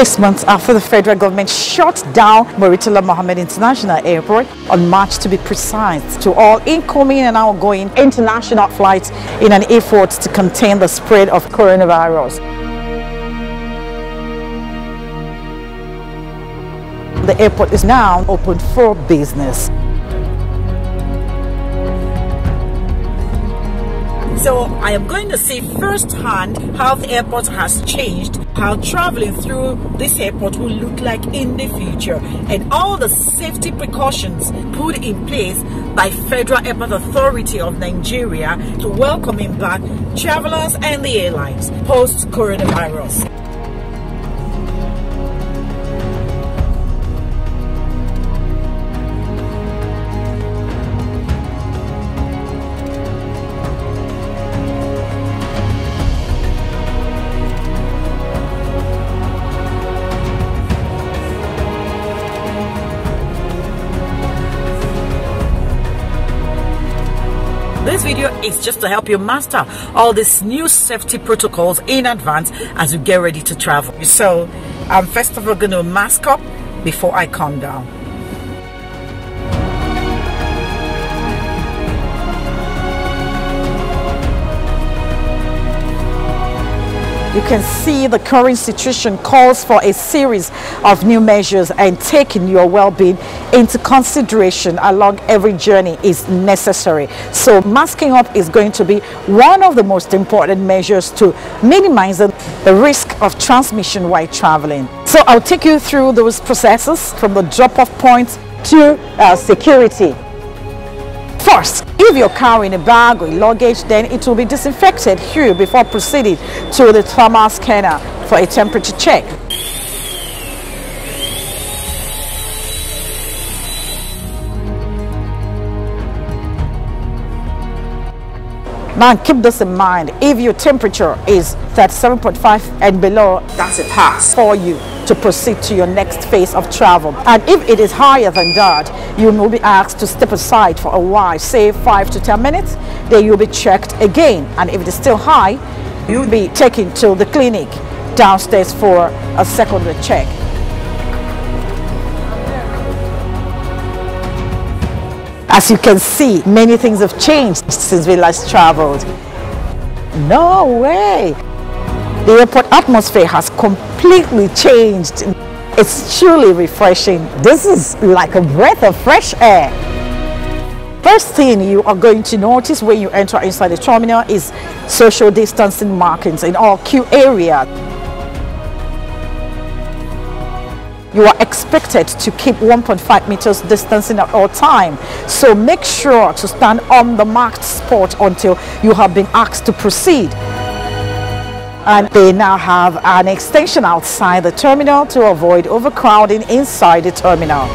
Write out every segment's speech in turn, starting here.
6 months after the federal government shut down Murtala Muhammed International Airport on March, to be precise, to all incoming and outgoing international flights in an effort to contain the spread of coronavirus. The airport is now open for business. So I am going to see firsthand how the airport has changed, how traveling through this airport will look like in the future, and all the safety precautions put in place by Federal Airport Authority of Nigeria to welcoming back travelers and the airlines post-coronavirus. This video is just to help you master all these new safety protocols in advance as you get ready to travel. So I'm first of all going to mask up before I come down. You can see the current situation calls for a series of new measures, and taking your well-being into consideration along every journey is necessary. So masking up is going to be one of the most important measures to minimize the risk of transmission while traveling. So I'll take you through those processes from the drop-off point to security. First, if you're carrying a bag or luggage, then it will be disinfected here before proceeding to the thermal scanner for a temperature check. Now keep this in mind, if your temperature is 37.5 and below, that's a pass for you to proceed to your next phase of travel. And if it is higher than that, you will be asked to step aside for a while, say 5 to 10 minutes, then you'll be checked again. And if it is still high, you'll be taken to the clinic downstairs for a secondary check. As you can see, many things have changed since we last traveled. No way! The airport atmosphere has completely changed. It's truly refreshing. This is like a breath of fresh air. First thing you are going to notice when you enter inside the terminal is social distancing markings in all queue areas. You are expected to keep 1.5 meters distancing at all time. So make sure to stand on the marked spot until you have been asked to proceed. And they now have an extension outside the terminal to avoid overcrowding inside the terminal.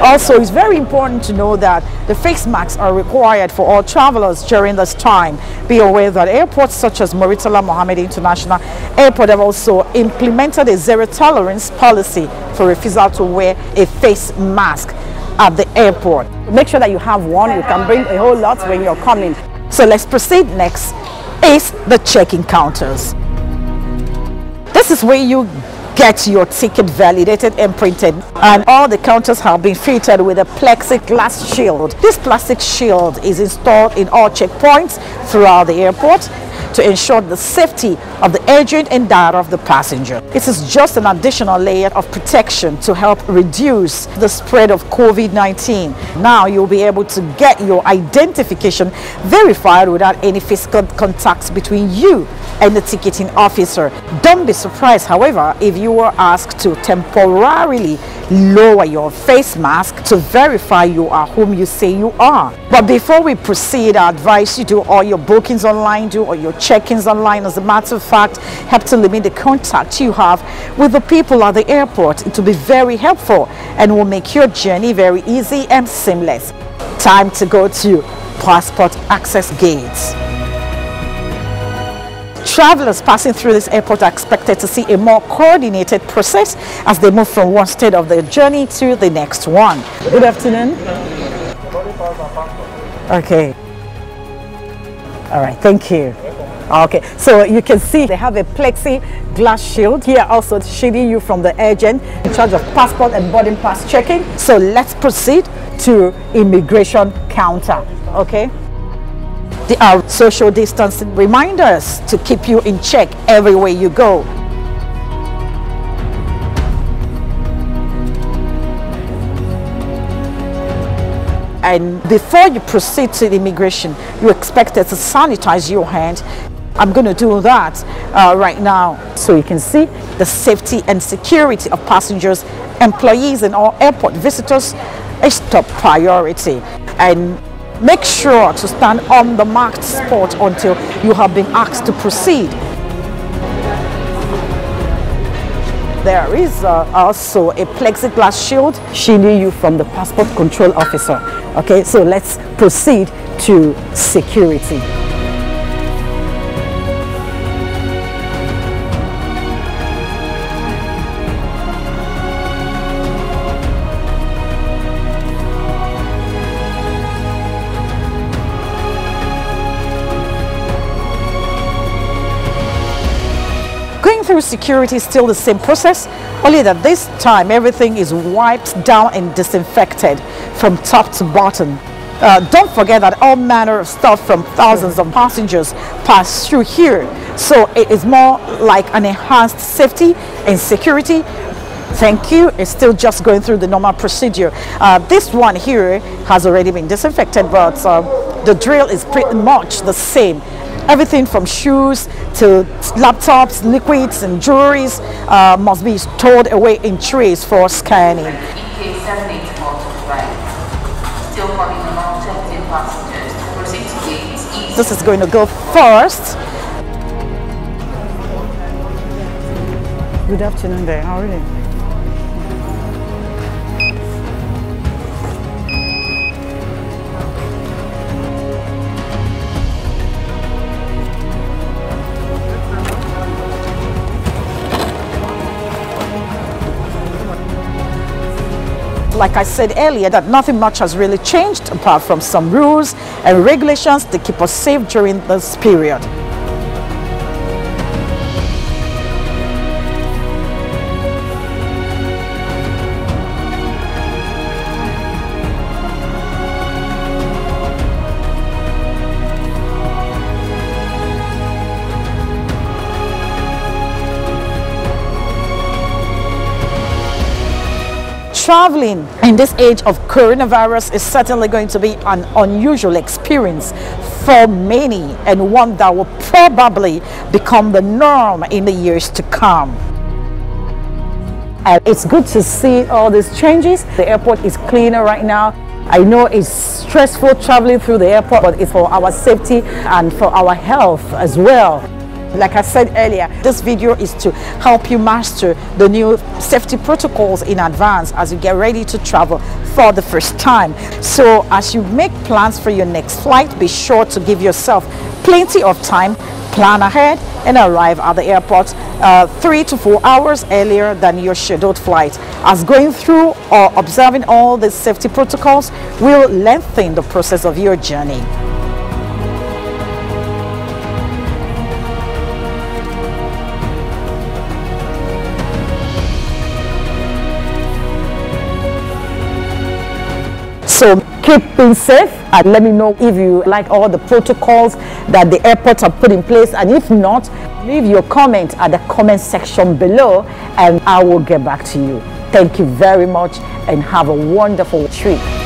Also, it's very important to know that the face masks are required for all travelers during this time. Be aware that airports such as Murtala Muhammed International Airport have also implemented a zero-tolerance policy for refusal to wear a face mask at the airport. Make sure that you have one. You can bring a whole lot when you're coming. So let's proceed. Next is the check-in counters. This is where you get your ticket validated and printed, and all the counters have been fitted with a plexiglass shield. This plastic shield is installed in all checkpoints throughout the airport to ensure the safety of the agent and that of the passenger. It is just an additional layer of protection to help reduce the spread of COVID-19. Now you'll be able to get your identification verified without any physical contacts between you and the ticketing officer. Don't be surprised, however, if you were asked to temporarily lower your face mask to verify you are whom you say you are. But before we proceed, I advise you do all your bookings online, do all your check-ins online. As a matter of fact, help to limit the contact you have with the people at the airport. It will be very helpful and will make your journey very easy and seamless. Time to go to passport access gates. Travelers passing through this airport are expected to see a more coordinated process as they move from one stage of their journey to the next one. Good afternoon. Okay. All right, thank you. Okay, so you can see they have a plexiglass shield here also shielding you from the agent in charge of passport and boarding pass checking. So let's proceed to immigration counter, okay? There are social distancing reminders to keep you in check everywhere you go. And before you proceed to the immigration, you're expected to sanitize your hand. I'm going to do that right now. So you can see the safety and security of passengers, employees and all airport visitors is top priority. And make sure to stand on the marked spot until you have been asked to proceed. There is also a plexiglass shield shielding you from the passport control officer. Okay, so let's proceed to security. Through security is still the same process, only that this time everything is wiped down and disinfected from top to bottom. Don't forget that all manner of stuff from thousands of passengers pass through here, so it is more like an enhanced safety and security. Thank you. It's still just going through the normal procedure. This one here has already been disinfected, but the drill is pretty much the same. Everything from shoes to laptops, liquids and jewelries must be stored away in trays for scanning. EK 784 to right. Still coming along 10 passengers. Proceed to gate E. This is going to go first. Good afternoon there. How are you? Like I said earlier, that nothing much has really changed apart from some rules and regulations to keep us safe during this period. Traveling in this age of coronavirus is certainly going to be an unusual experience for many, and one that will probably become the norm in the years to come. And it's good to see all these changes. The airport is cleaner right now. I know it's stressful traveling through the airport, but it's for our safety and for our health as well. Like I said earlier, this video is to help you master the new safety protocols in advance as you get ready to travel for the first time. So as you make plans for your next flight, be sure to give yourself plenty of time, plan ahead and arrive at the airport 3 to 4 hours earlier than your scheduled flight, as going through or observing all the safety protocols will lengthen the process of your journey. So keep being safe, and let me know if you like all the protocols that the airports have put in place, and if not, leave your comment at the comment section below and I will get back to you. Thank you very much and have a wonderful trip.